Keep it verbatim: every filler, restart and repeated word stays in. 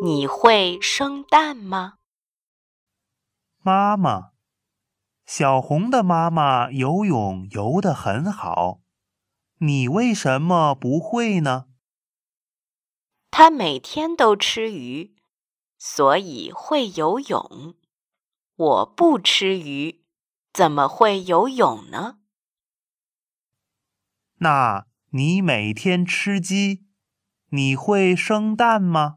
你会生蛋吗？妈妈，小红的妈妈游泳游得很好，你为什么不会呢？她每天都吃鱼，所以会游泳。我不吃鱼，怎么会游泳呢？那你每天吃鸡，你会生蛋吗？